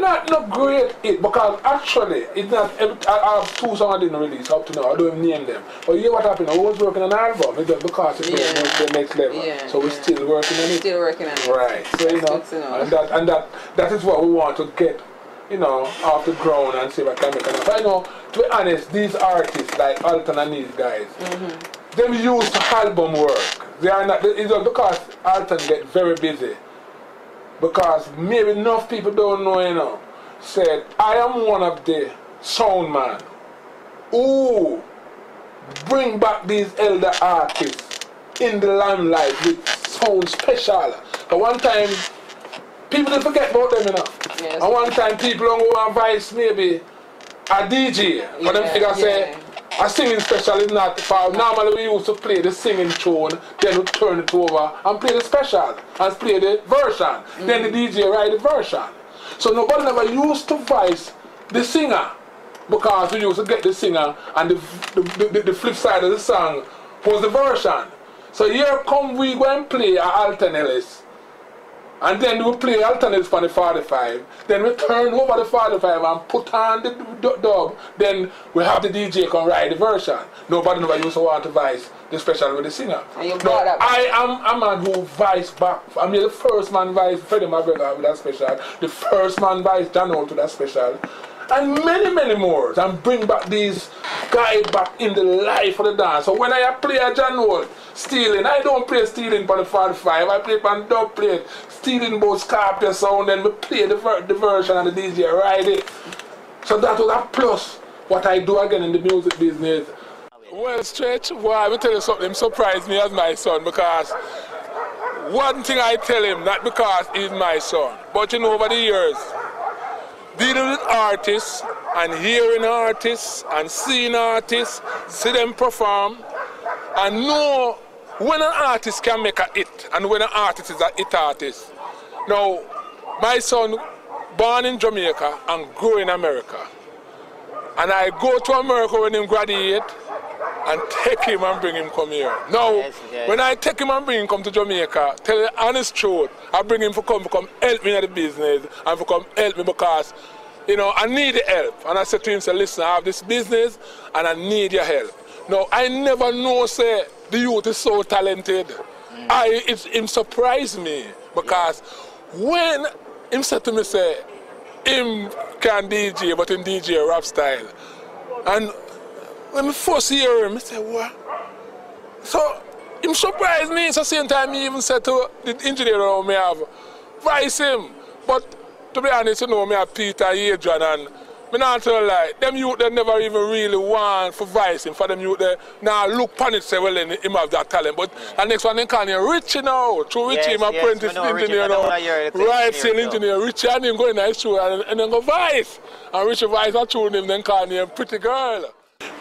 Not great hit, because actually, it's not. I have two songs I didn't release up to now, I don't even name them. But you know what happened? I was working on an album, it's just because it was the next level. Yeah, so we're still working on it. Still working on it. Right. So, you know, that is what we want to get, you know, off the ground and see what can be done. But, you know, to be honest, these artists, like Alton and these guys, they used to album work. They are not, it's just because Alton gets very busy. Because maybe enough people don't know, you know, said, I am one of the sound man who bring back these elder artists in the limelight with sound special. But one time, people didn't forget about them, you know. Yes. And one time, people don't go and vice maybe a DJ. But them figures say, a singing special is not for. Normally we used to play the singing tune, then we turn it over and play the special and play the version. Then the DJ write the version. So nobody never used to voice the singer because we used to get the singer and the flip side of the song was the version. So here come we go and play Alton Ellis. And then we play Alton Ellis from the 45. Then we turn over the 45 and put on the dub. Then we have the DJ come write the version. Nobody never used to want to vice the special with the singer. And you brought up. I am a man who vice back. I mean, the first man vice Freddie McGregor with that special. The first man vice John Holt with that special. And many, many more. And bring back these guys back in the life of the dance. So when I play a John Holt, stealing, I don't play stealing for the 45, I play for the dub plate. Stealing both Scorpio sound, then we play the version and the DJ ride it. So that was a plus what I do again in the music business. Well, Stretch, well, I will tell you something, surprised me as my son, because one thing I tell him, not because he's my son, but you know, over the years, dealing with artists and hearing artists and seeing artists, see them perform, and know when an artist can make a hit and when an artist is a hit artist. Now, my son, born in Jamaica and grew in America. And I go to America when he graduates and take him and bring him come here. Now, when I take him and bring him come to Jamaica, tell the honest truth, I bring him for come help me in the business and for come help me because, you know, I need the help. And I said to him, say, listen, I have this business and I need your help. Now, I never know, say, the youth is so talented. It surprised me because when him said to me, say, him can DJ, but him DJ rap style. And when I first hear him, I said, what? So, him surprised me. So, same time, he even said to the engineer, I have vice him. But to be honest, you know, I have Peter, Adrian, and I'm not going to lie, them youth they never even really want for vice him, for them youth they now look on it say, well, him have that talent. But the next one, they call him Richie now, through Richie, him apprentice engineer now, right sale engineer, Richie and him go in high school and then go vice. And Richie vice, I tune him, then call him Pretty Girl.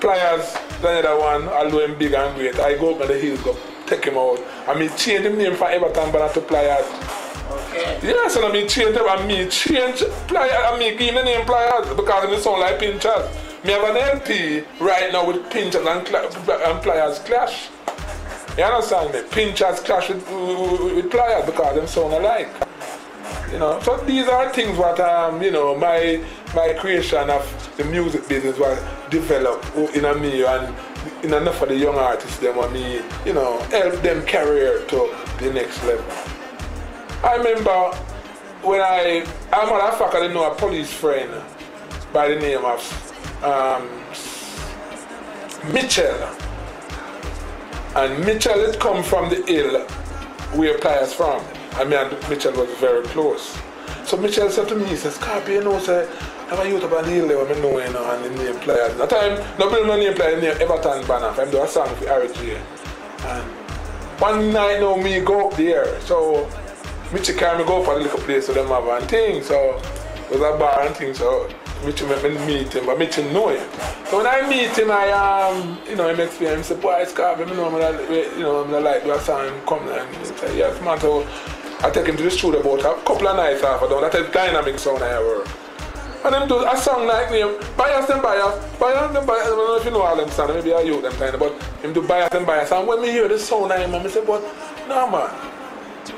Pliers, the other one, although him big and great, I go up on the hills, go take him out. I mean, change him name for Everton Blender to Pliers. Yes, and I mean change them, and me change Pliers, I mean give him the name Pliers because it sound like Pinchers. Me have an LP right now with Pinchers and Pliers clash. You understand me? Pinchers clash with Pliers because them sound alike. You know, so these are things what you know, my creation of the music business was developed in me and in enough of the young artists them and me, you know, help them career to the next level. I remember when I, as a matter of fact, I didn't know a police friend by the name of Mitchell. And Mitchell had come from the hill where Pliers from. And me and Mitchell was very close. So Mitchell said to me, he said, Scorpio, you know, say, I'm a youth up on the hill there when I know, you know, and the name Pliers. At the time, no build no name Pliers, name Everton Banner. I'm doing a song for RJ. And one night now, me go up there. So Mitchell can me go up for the little place so them have and things. So there's a bar and things. So Mitchell made me meet him, but Mitchell know him. So when I meet him, you know, him explained, he said, boy, Scorpio, I'm not like your song, come and he said, yes, man. So I take him to the studio about a couple of nights after that. That's a dynamic sound I work. And them do a song like name, bias them bias, bias them bias. I don't know if you know all them songs, maybe I use them kind of, but him do bias them bias. And when me hear the sound I him, I say, but no man,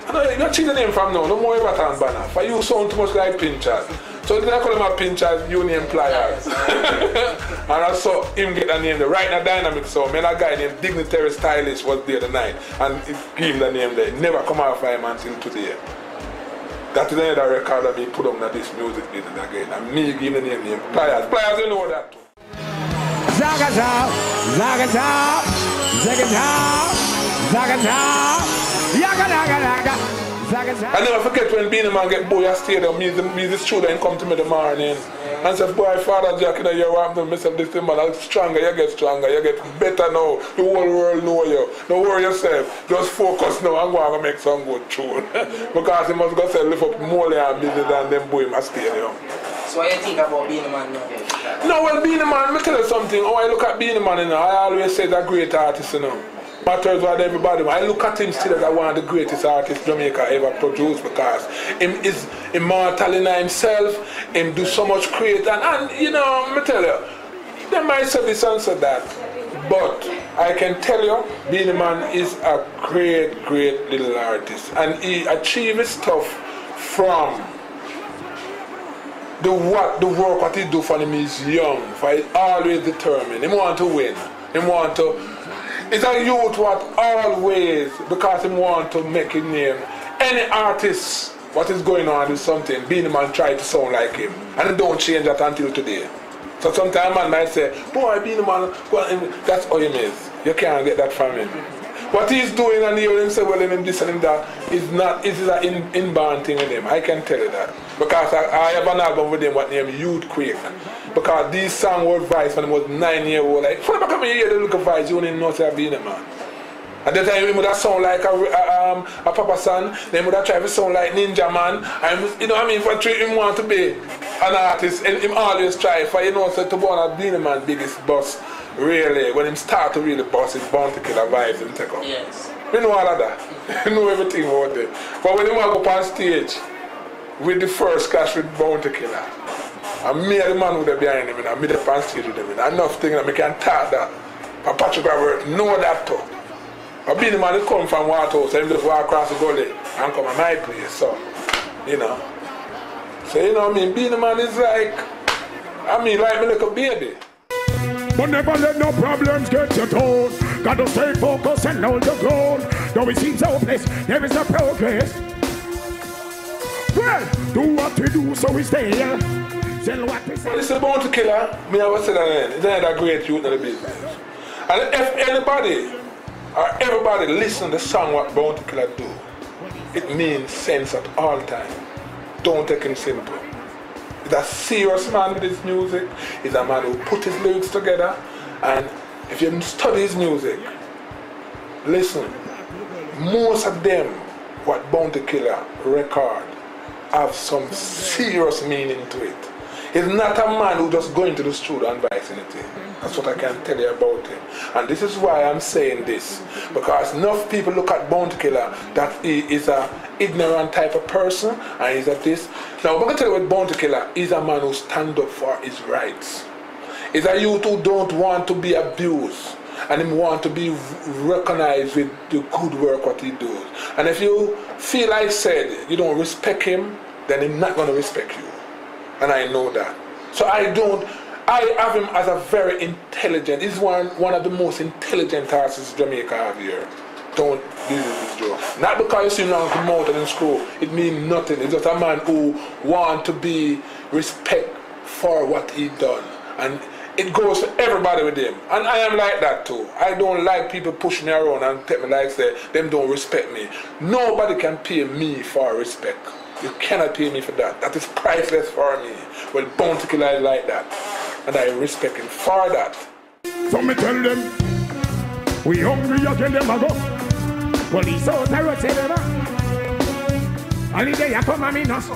I know you change the name from now, no more Everton Banner. For you sound too much like Pinchers. So then I call him a Pinchers, you name Pliers. And I saw him get the name there, right now dynamic sound. Me and a guy named Dignitary Stylish was there the night, and he gave him the name there. It never come out for him until today. That is another record that we put on this music business again. And me give the name Pliers. Pliers, you know that too. Zagazao, Zagazao, Zagazao, Zagazao, Yagadagadaga, Zagazao. I never forget when Beenie Man get boy, I stayed there. Me, this children come to me in the morning and said, boy, Father Jack, you know, you're after me, said, this man, I'm stronger, you get better now. The whole world know you. Don't worry yourself. Just focus now and go and make some good tune. Because he must go say, lift up more and business than them boy must stay there. So what do you think about Beenie Man now? No, well, Beenie Man, let me tell you something. Oh, I look at Beenie Man, you know, I always say that great artist, you know. Matters with everybody. I look at him still as one of the greatest artists Jamaica ever produced because him is immortal in himself, him do so much create and you know, I tell you, they might say this and say that. But I can tell you, Beenie Man is a great, great little artist. And he achieves stuff from the work he do for him is young, for he's always determined. He want to win. He want to. It's a youth what always, because he want to make his name. Any artist, what is going on is something, Beenie Man try to sound like him. And it don't change that until today. So sometimes man might say, boy, Beenie Man, well, that's how him is. You can't get that from him. What he's doing and hearing him say, well, him this and him that, is not, it is an inborn thing with him. I can tell you that. Because I have an album with him what named Youth Quake. Because these songs were advice when I was 9 years old. Like, for the back of me, you look advice, you didn't know to have been a man. At that time, he would have sound like a Papa San, then he would have tried to sound like Ninja Man. And, you know what I mean? For three, he want to be an artist, and he always try for, you know, so to born a Beenie Man biggest boss, really. When he start to really boss, it's Bounty Killer vibes and take off. Yes. We know all of that. We know everything about it. But when he walk up on stage with the first clash with Bounty Killer, and me and the man with behind him, and I'm the pants with him, and enough things that we can talk that. But Patrick Robert know that too. But being the man that come from Waterhouse, so he just walk across the gully and come to my place, so, you know. So, you know what I mean? Being the man is like, I mean, like me little baby. But never let no problems get you down. Gotta stay focused and hold the ground. Though it seems hopeless, there is no progress. Well, do what we do so we stay here. It's a Bounty Killer, me I was saying that it's another great youth in the business. And if anybody or everybody listen to the song what Bounty Killer do, it means sense at all time. Don't take him simple. He's a serious man with his music, he's a man who put his lyrics together, and if you study his music, listen, most of them what Bounty Killer record have some serious meaning to it. He's not a man who just going to the studio and buys anything. That's what I can tell you about him. And this is why I'm saying this. Because enough people look at Bounty Killer that he is an ignorant type of person and he's at this. Now, I'm going to tell you what Bounty Killer is a man who stands up for his rights. He's a youth who don't want to be abused and him want to be recognized with the good work what he does. And if you feel like said you don't respect him, then he's not going to respect you. And I know that. So I have him as a very intelligent, he's one of the most intelligent artists Jamaica have here. Don't deal with this joke. Not because you see him long come out and screw, it means nothing. It's just a man who wants to be respect for what he done. And it goes for everybody with them. And I am like that too. I don't like people pushing me around and take me like say, them don't respect me. Nobody can pay me for respect. You cannot pay me for that. That is priceless for me. Well, Bounty Killer is like that. And I respect him for that. So me tell them, we hungry again, them a go. Police out a rotate them a. Only day I come and me no so.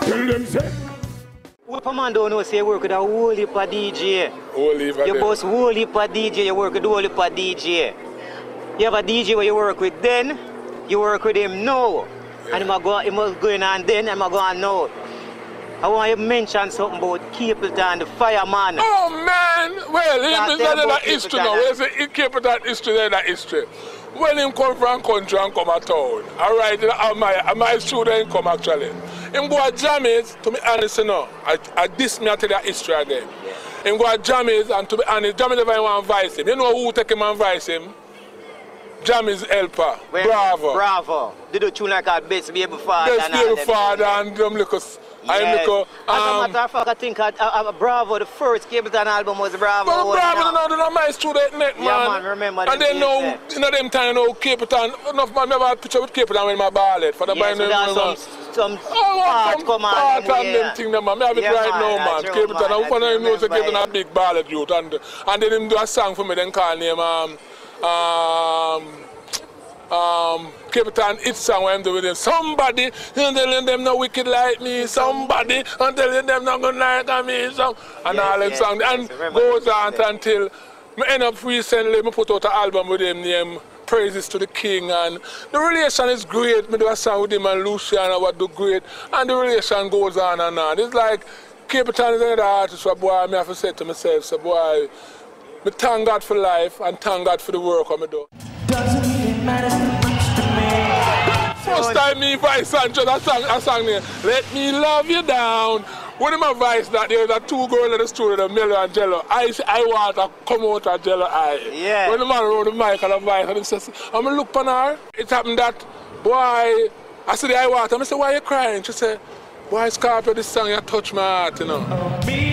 Tell them say. Papa don't know say work with a whole heap of DJ. Whole heap of you boss whole heap of DJ, you work with a whole heap of DJ. You have a DJ where you work with then, you work with him now. Yeah. And he must go in and then, and he must go on now. I want you to mention something about Capleton, the fireman. Oh man! Well, he is not in that history now. He said Capleton history, in that history. When him come from country and come a town, alright, my student come actually. Him go to Jammy's, to be honest, you know, I diss me and tell you that history again. Yeah. Him go to Jammy's, and to be honest, Jammy's never want to vice him. You know who take him and vice him? Jammy's helper. Well, Bravo. Bravo. They do tune like our best baby father. Best baby father and them little. Yes. As a matter of fact, I think Bravo, the first Capleton album was Bravo. But Bravo, now. They're not my student net, man. Yeah, man, remember and they know, you know, them time, no Capleton. Enough, man, remember I had a picture with Capleton with my ballet for the band. Yes, some part come on. Part and them thing, man. I have it right now, man. Capleton, I want to know if Capleton a big ballet youth. And then him do a song for me, then call him, Capleton, it's song when I'm doing them. Somebody telling them no wicked like me. Somebody telling them no good like me. So, and yes, all them yes, songs. Yes, and goes on until I end up recently, I put out an album with him named Praises to the King. And the relation is great. I do a song with him and Luciano, what do great. And the relation goes on and on. It's like Capleton is another artist. So, boy, I have to say to myself, so, boy, I thank God for life and thank God for the work I'm doing. First time me vice Sancho, I sang there, Let Me Love You Down. When I'm a vice that there was a two girls in the studio, Mello and Jello. I want to come out of Jello eye. Yeah. When the man wrote the mic and the vice, and he says, I'm going to look upon her. It happened that, boy, I said, I want her. I said, why are you crying? She said, why Scorpio, this song, you touch my heart, you know.